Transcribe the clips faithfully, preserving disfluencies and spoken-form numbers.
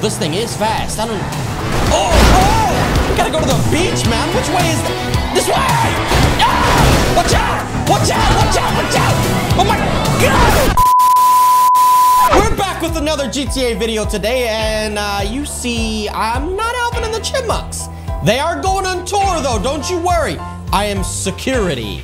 this thing is fast. I don't... Oh, oh! We gotta go to the beach, man. Which way is... This way! Ah! Watch out! Watch out! Watch out! Watch out! Oh my God! We're back with another G T A video today, and uh, you see, I'm not Alvin and the Chipmunks. They are going on tour, though, don't you worry. I am security,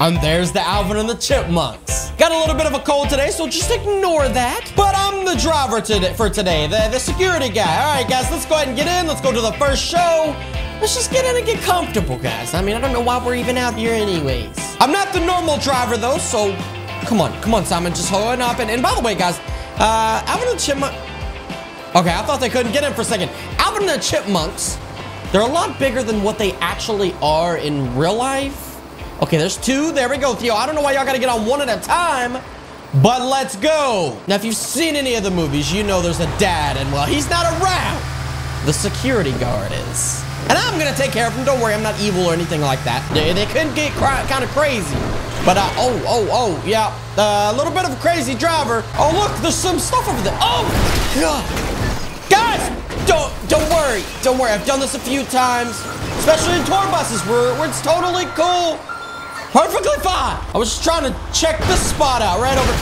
and there's the Alvin and the Chipmunks. Got a little bit of a cold today, so just ignore that. But I'm the driver today, for today, the, the security guy. All right, guys, let's go ahead and get in. Let's go to the first show. Let's just get in and get comfortable, guys. I mean, I don't know why we're even out here anyways. I'm not the normal driver, though, so come on. Come on, Simon, just hold up. And, and by the way, guys, uh, Alvin and the Chipmunks. Okay, I thought they couldn't get in for a second. Alvin and the Chipmunks. They're a lot bigger than what they actually are in real life. Okay, there's two. There we go, Theo. I don't know why y'all got to get on one at a time, but let's go. Now, if you've seen any of the movies, you know there's a dad, and, well, he's not around. The security guard is. And I'm going to take care of him. Don't worry. I'm not evil or anything like that. They, they couldn't get kind of crazy. But, uh, oh, oh, oh, yeah. Uh, a little bit of a crazy driver. Oh, look, there's some stuff over there. Oh, God. Don't, don't worry, don't worry. I've done this a few times, especially in tour buses where, where it's totally cool. Perfectly fine. I was just trying to check this spot out right over.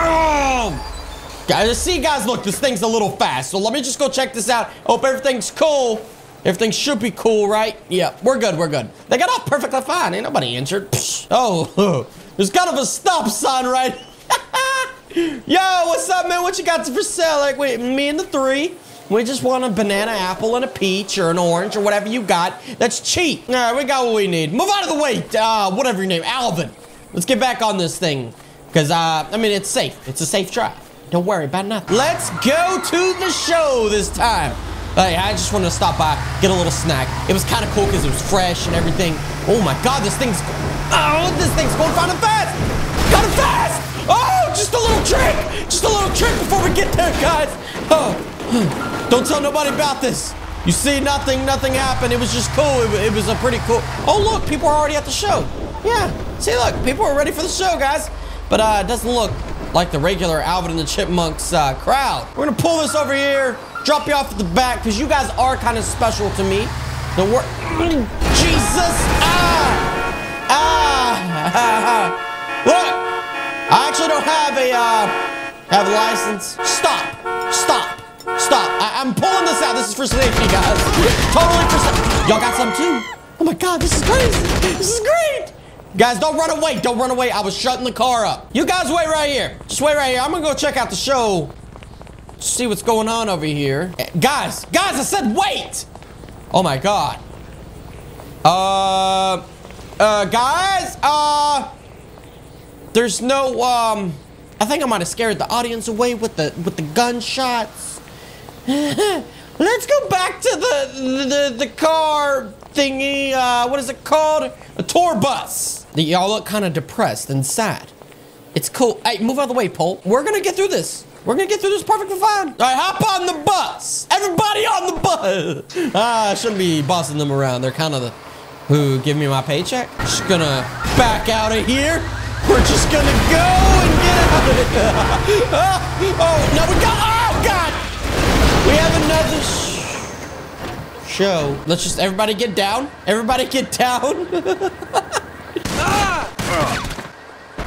Oh. Guys, see, guys, look, this thing's a little fast. So let me just go check this out. Hope everything's cool. Everything should be cool, right? Yeah, we're good, we're good. They got off perfectly fine. Ain't nobody injured. Oh, there's kind of a stop sign, right? Yo, what's up, man? What you got for sale? Like, wait, me and the three. We just want a banana, apple, and a peach, or an orange, or whatever you got. That's cheap. All right, we got what we need. Move out of the way. Uh, whatever your name, Alvin. Let's get back on this thing, because, uh, I mean, it's safe. It's a safe drive. Don't worry about nothing. Let's go to the show this time. Hey, I just wanted to stop by, get a little snack. It was kind of cool because it was fresh and everything. Oh, my God, this thing's... Oh, this thing's going fast and fast. Got it fast. Oh, just a little trick. Just a little trick before we get there, guys. Oh. Don't tell nobody about this. You see, nothing, nothing happened. It was just cool. It, it was a pretty cool. Oh, look, people are already at the show. Yeah, see, look, people are ready for the show, guys. But uh, it doesn't look like the regular Alvin and the Chipmunks uh, crowd. We're gonna pull this over here, drop you off at the back, because you guys are kind of special to me. The word, Jesus, ah, ah, ah, ah. Look, I actually don't have a uh, have a license. Stop, stop. Stop. I I'm pulling this out. This is for safety, guys. Totally for safety. Y'all got some too. Oh my God, this is crazy. This is great. Guys, don't run away. Don't run away. I was shutting the car up. You guys wait right here. Just wait right here. I'm gonna go check out the show. See what's going on over here. Guys, guys, I said wait. Oh my God. Uh, uh, guys, uh, there's no, um, I think I might have scared the audience away with the, with the gunshots. Let's go back to the, the the car thingy. Uh, what is it called? A tour bus. Y'all look kind of depressed and sad. It's cool. Hey, move out of the way, Paul. We're gonna get through this. We're gonna get through this perfectly fine. All right, hop on the bus. Everybody on the bus. Ah, I shouldn't be bossing them around. They're kind of the who give me my paycheck. Just gonna back out of here. We're just gonna go and get out of here. oh, oh, no, we got. Oh God. We have another sh show. Let's just everybody get down. Everybody get down. ah!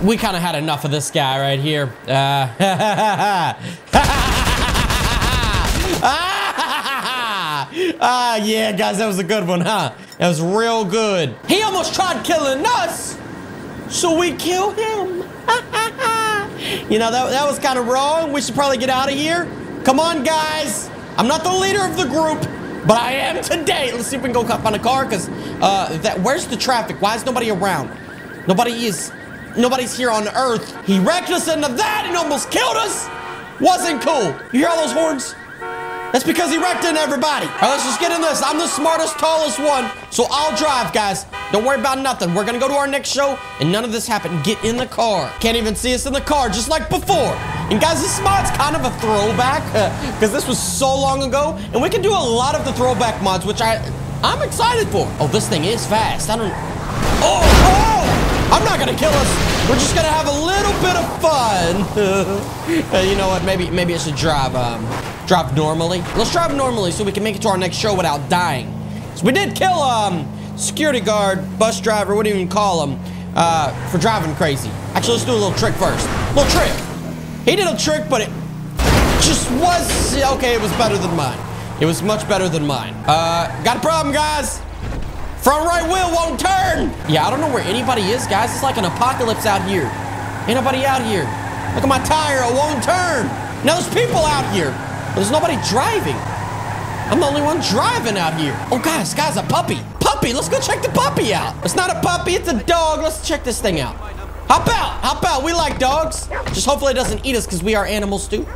We kind of had enough of this guy right here. Uh, ah, yeah, guys, that was a good one, huh? That was real good. He almost tried killing us, so we killed him. you know, that, that was kind of wrong. We should probably get out of here. Come on, guys. I'm not the leader of the group, but I am today. Let's see if we can go hop on a car, because uh, that where's the traffic? Why is nobody around? Nobody is, nobody's here on Earth. He wrecked us into that and almost killed us. Wasn't cool. You hear all those horns? That's because he wrecked into everybody. All right, let's just get in this. I'm the smartest, tallest one, so I'll drive, guys. Don't worry about nothing. We're gonna go to our next show, and none of this happened. Get in the car. Can't even see us in the car, just like before. And guys, this mod's kind of a throwback, because uh, this was so long ago, and we can do a lot of the throwback mods, which I, I'm excited for. Oh, this thing is fast. I don't, oh, oh, I'm not gonna kill us. We're just gonna have a little bit of fun. uh, you know what, maybe maybe I should drive, um, Drop normally. Let's drop normally so we can make it to our next show without dying. So we did kill um security guard, bus driver, what do you even call him, uh, for driving crazy. Actually, let's do a little trick first. Little trick. He did a trick, but it just was, okay, it was better than mine. It was much better than mine. Uh, got a problem, guys. Front right wheel won't turn. Yeah, I don't know where anybody is, guys. It's like an apocalypse out here. Ain't nobody out here. Look at my tire, it won't turn. Now there's people out here. There's nobody driving. I'm the only one driving out here. Oh, guys, guys, a puppy. Puppy, let's go check the puppy out. It's not a puppy, it's a dog. Let's check this thing out. Hop out, hop out. We like dogs. Just hopefully it doesn't eat us because we are animals too.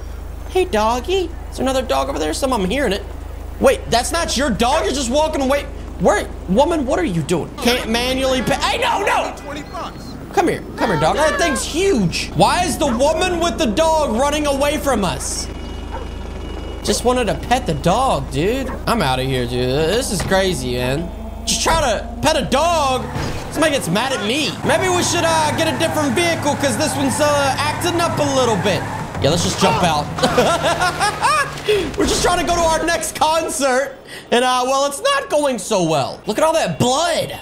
Hey, doggy. There's another dog over there. Some I'm hearing it. Wait, that's not your dog? You're just walking away. Where, woman, what are you doing? Can't manually pay. Hey, no, no. Come here, come here, dog. That thing's huge. Why is the woman with the dog running away from us? Just wanted to pet the dog, dude. I'm out of here, dude. This is crazy, man. Just try to pet a dog. Somebody gets mad at me. Maybe we should uh, get a different vehicle because this one's uh, acting up a little bit. Yeah, let's just jump out. We're just trying to go to our next concert. And, uh, well, it's not going so well. Look at all that blood.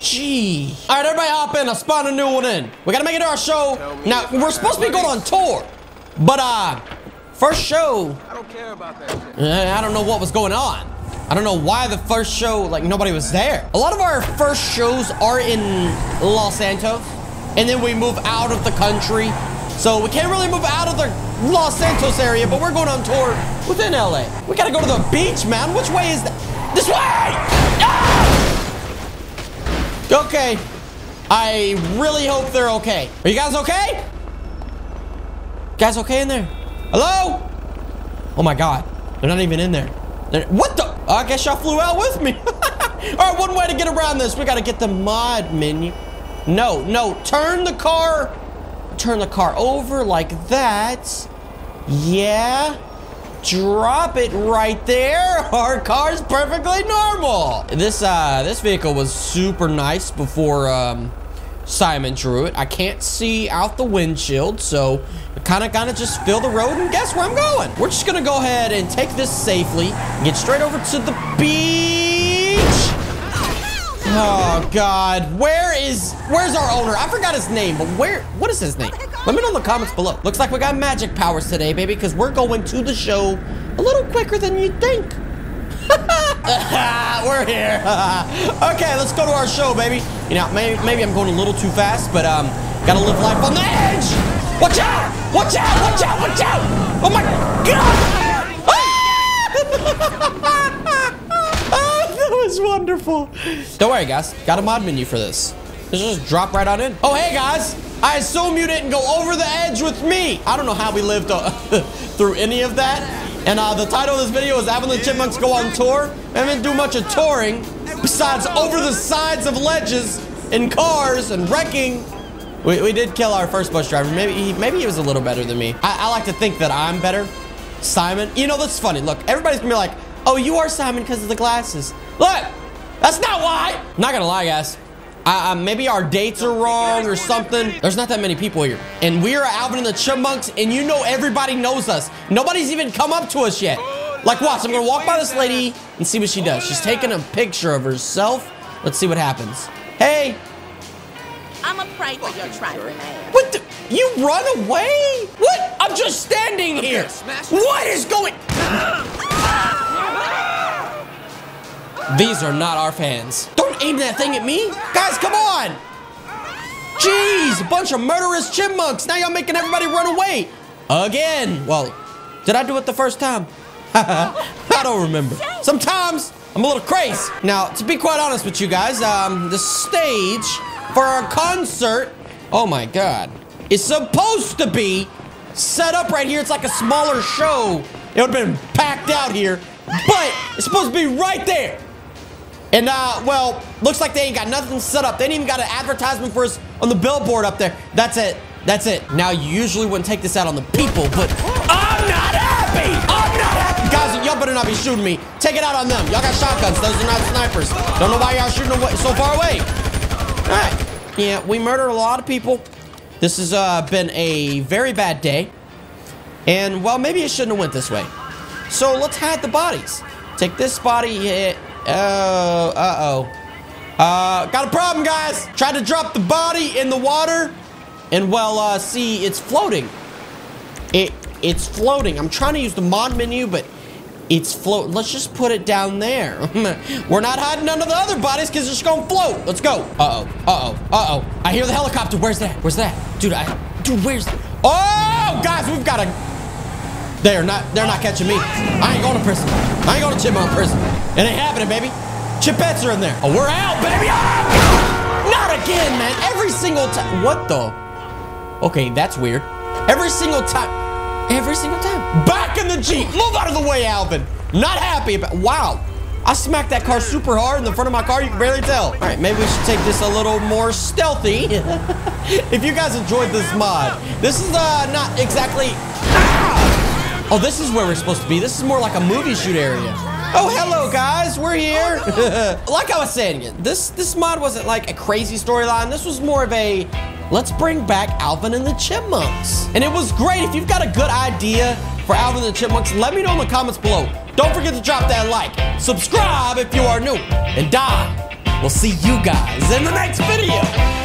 Gee. All right, everybody hop in. I spawned a new one in. We got to make it to our show. Now, we're supposed to be going on tour. But, uh... first show, I don't care about that shit. I don't know what was going on. I don't know why the first show, like nobody was there. A lot of our first shows are in Los Santos, and then we move out of the country. So we can't really move out of the Los Santos area, but we're going on tour within L A. We gotta go to the beach, man. Which way is that? This way! Ah! Okay, I really hope they're okay. Are you guys okay? You guys okay in there? Hello? Oh my God, they're not even in there. They're, what the? I guess y'all flew out with me. All right, one way to get around this, we gotta get the mod menu. No, no, turn the car, turn the car over like that. Yeah, drop it right there. Our car's perfectly normal. This uh, this vehicle was super nice before um, Simon drew it. I can't see out the windshield, so kind of kind of just fill the road and guess where I'm going. We're just gonna go ahead and take this safely and get straight over to the beach. Oh God, where is where's our owner? I forgot his name, but where, what is his name? Let me know in the comments below. Looks like we got magic powers today, baby, because we're going to the show a little quicker than you think. We're here. Okay, let's go to our show, baby. You know, maybe, maybe I'm going a little too fast, but um gotta live life on the edge. Watch out! Watch out! Watch out! Watch out! Oh my God! Ah! Oh, that was wonderful. Don't worry, guys. Got a mod menu for this. Let's just drop right on in. Oh, hey, guys. I assume you didn't go over the edge with me. I don't know how we lived uh, through any of that. And uh, the title of this video is Alvin and the Chipmunks Go on Tour. I didn't do much of touring besides over the sides of ledges and cars and wrecking. We, we did kill our first bus driver. Maybe he, maybe he was a little better than me. I, I like to think that I'm better. Simon, you know, that's funny. Look, everybody's gonna be like, oh, you are Simon because of the glasses. Look, that's not why. I'm not gonna lie, guys. I, I, maybe our dates are wrong or something. There's not that many people here. And we are Alvin and the Chipmunks, and you know everybody knows us. Nobody's even come up to us yet. Like, watch, I'm gonna walk by this lady and see what she does. She's taking a picture of herself. Let's see what happens. Hey. I'm a prank for your trifling ass. What the? You run away? What? I'm just standing here. What is going? These are not our fans. Don't aim that thing at me. Guys, come on. Jeez, a bunch of murderous chipmunks. Now y'all making everybody run away. Again. Well, did I do it the first time? I don't remember. Sometimes I'm a little crazy. Now, to be quite honest with you guys, um, the stage for our concert, oh my God, it's supposed to be set up right here. It's like a smaller show. It would have been packed out here, but it's supposed to be right there. And uh, well, looks like they ain't got nothing set up. They ain't even got an advertisement for us on the billboard up there. That's it, that's it. Now you usually wouldn't take this out on the people, but I'm not happy, I'm not happy. Guys, y'all better not be shooting me. Take it out on them. Y'all got shotguns, those are not snipers. Don't know why y'all shooting away so far away. All right. Yeah, we murdered a lot of people. This has uh, been a very bad day. And, well, maybe it shouldn't have went this way. So let's hide the bodies. Take this body here. Oh, uh-oh. Uh, got a problem, guys. Tried to drop the body in the water. And, well, uh, see, it's floating. It, it's floating. I'm trying to use the mod menu, but it's float. Let's just put it down there. We're not hiding none of the other bodies because it's just going to float. Let's go. Uh-oh. Uh-oh. Uh-oh. I hear the helicopter. Where's that? Where's that? Dude, I... Dude, where's... Oh, guys, we've got a... They're not... They're not catching me. I ain't going to prison. I ain't going to Chipmunk prison. It ain't happening, baby. Chipettes are in there. Oh, we're out, baby. Oh, not again, man. Every single time. What the... Okay, that's weird. Every single time. Every single time. Back in the Jeep. Move out of the way, Alvin. Not happy about... Wow. I smacked that car super hard in the front of my car. You can barely tell. All right, maybe we should take this a little more stealthy. If you guys enjoyed this mod, this is uh, not exactly... Ah! Oh, this is where we're supposed to be. This is more like a movie shoot area. Oh, hello, guys. We're here. Like I was saying, this, this mod wasn't like a crazy storyline. This was more of a... Let's bring back Alvin and the Chipmunks. And it was great. If you've got a good idea for Alvin and the Chipmunks, let me know in the comments below. Don't forget to drop that like. Subscribe if you are new. And die. We'll see you guys in the next video.